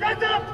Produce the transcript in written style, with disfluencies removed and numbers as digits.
Get up!